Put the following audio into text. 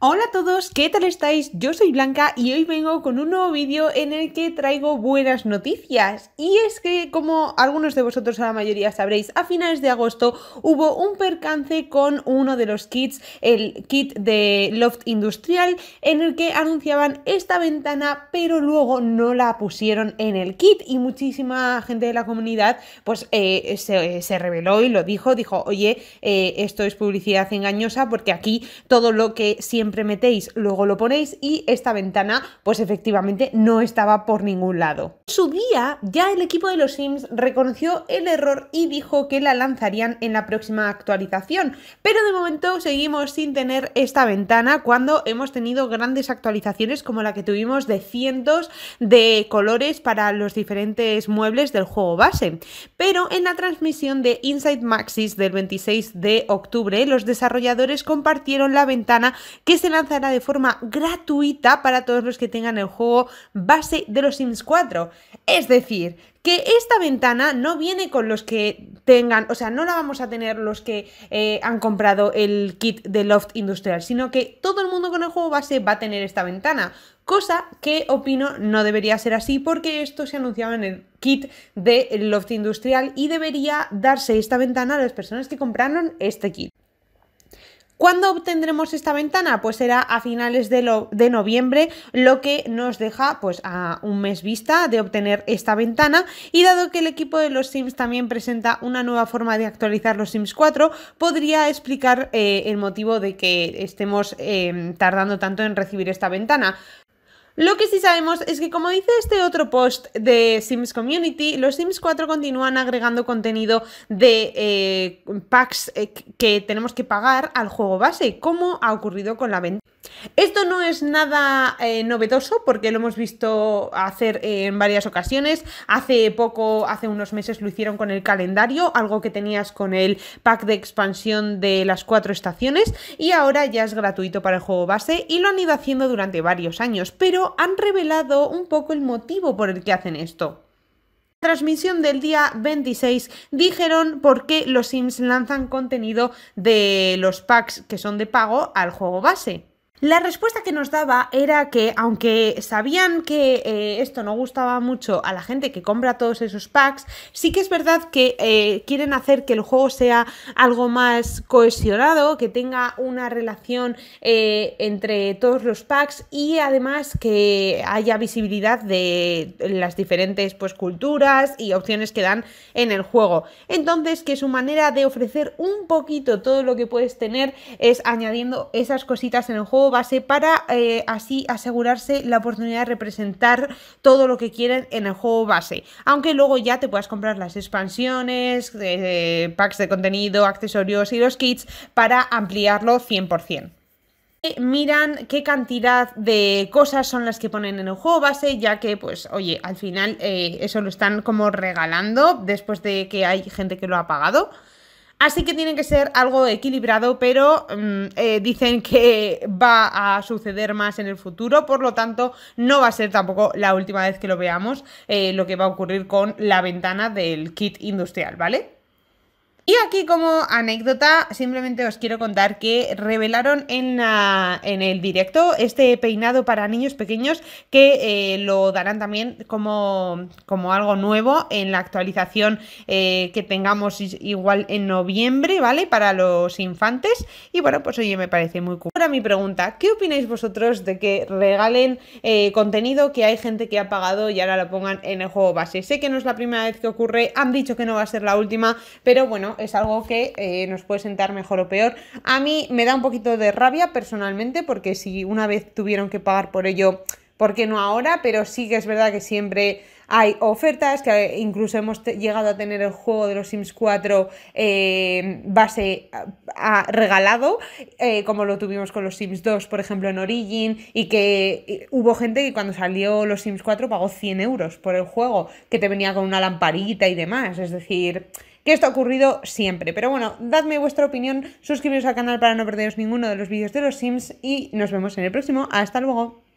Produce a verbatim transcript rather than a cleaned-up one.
Hola a todos, ¿qué tal estáis? Yo soy Blanca y hoy vengo con un nuevo vídeo en el que traigo buenas noticias. Y es que, como algunos de vosotros, a la mayoría sabréis, a finales de agosto hubo un percance con uno de los kits, el kit de Loft Industrial, en el que anunciaban esta ventana, pero luego no la pusieron en el kit. Y muchísima gente de la comunidad pues eh, se, se rebeló y lo dijo, dijo, oye, eh, esto es publicidad engañosa porque aquí todo lo que siempre metéis, luego lo ponéis, y esta ventana pues efectivamente no estaba por ningún lado. En su día ya el equipo de los Sims reconoció el error y dijo que la lanzarían en la próxima actualización, pero de momento seguimos sin tener esta ventana cuando hemos tenido grandes actualizaciones como la que tuvimos de cientos de colores para los diferentes muebles del juego base. Pero en la transmisión de Inside Maxis del veintiséis de octubre los desarrolladores compartieron la ventana que se lanzará de forma gratuita para todos los que tengan el juego base de los Sims cuatro. Es decir, que esta ventana no viene con los que tengan, o sea, no la vamos a tener los que eh, han comprado el kit de Loft Industrial, sino que todo el mundo con el juego base va a tener esta ventana, cosa que opino no debería ser así porque esto se anunciaba en el kit de Loft Industrial y debería darse esta ventana a las personas que compraron este kit. ¿Cuándo obtendremos esta ventana? Pues será a finales de, lo, de noviembre, lo que nos deja pues a un mes vista de obtener esta ventana. Y dado que el equipo de los Sims también presenta una nueva forma de actualizar los Sims cuatro, podría explicar eh, el motivo de que estemos eh, tardando tanto en recibir esta ventana. Lo que sí sabemos es que, como dice este otro post de Sims Community, los Sims cuatro continúan agregando contenido de eh, packs eh, que tenemos que pagar al juego base, como ha ocurrido con la ventana. Esto no es nada eh, novedoso porque lo hemos visto hacer eh, en varias ocasiones. Hace poco, hace unos meses, lo hicieron con el calendario, algo que tenías con el pack de expansión de las cuatro estaciones, y ahora ya es gratuito para el juego base y lo han ido haciendo durante varios años, pero han revelado un poco el motivo por el que hacen esto. Transmisión del día veintiséis dijeron por qué los Sims lanzan contenido de los packs que son de pago al juego base. La respuesta que nos daba era que, aunque sabían que eh, esto no gustaba mucho a la gente que compra todos esos packs, sí que es verdad que eh, quieren hacer que el juego sea algo más cohesionado, que tenga una relación eh, entre todos los packs, y además que haya visibilidad de las diferentes pues, culturas y opciones que dan en el juego. Entonces, que su manera de ofrecer un poquito todo lo que puedes tener es añadiendo esas cositas en el juego base para eh, así asegurarse la oportunidad de representar todo lo que quieren en el juego base, aunque luego ya te puedas comprar las expansiones, eh, packs de contenido, accesorios y los kits para ampliarlo cien por cien. Miran qué cantidad de cosas son las que ponen en el juego base, ya que pues oye, al final eh, eso lo están como regalando después de que hay gente que lo ha pagado. Así que tiene que ser algo equilibrado, pero mmm, eh, dicen que va a suceder más en el futuro, por lo tanto no va a ser tampoco la última vez que lo veamos, eh, lo que va a ocurrir con la ventana del kit industrial, ¿vale? Y aquí, como anécdota, simplemente os quiero contar que revelaron en, la, en el directo este peinado para niños pequeños que eh, lo darán también como, como algo nuevo en la actualización eh, que tengamos igual en noviembre, ¿vale? Para los infantes. Y bueno, pues oye, me parece muy cool. Ahora mi pregunta, ¿qué opináis vosotros de que regalen eh, contenido que hay gente que ha pagado y ahora lo pongan en el juego base? Sé que no es la primera vez que ocurre, han dicho que no va a ser la última, pero bueno, es algo que eh, nos puede sentar mejor o peor. A mí me da un poquito de rabia personalmente, porque si una vez tuvieron que pagar por ello, ¿por qué no ahora? Pero sí que es verdad que siempre hay ofertas, que incluso hemos llegado a tener el juego de los Sims cuatro eh, base a, a, regalado, eh, como lo tuvimos con los Sims dos, por ejemplo, en Origin, y que y hubo gente que cuando salió los Sims cuatro pagó cien euros por el juego, que te venía con una lamparita y demás. Es decir, que esto ha ocurrido siempre. Pero bueno, dadme vuestra opinión, suscribiros al canal para no perderos ninguno de los vídeos de los Sims y nos vemos en el próximo. Hasta luego.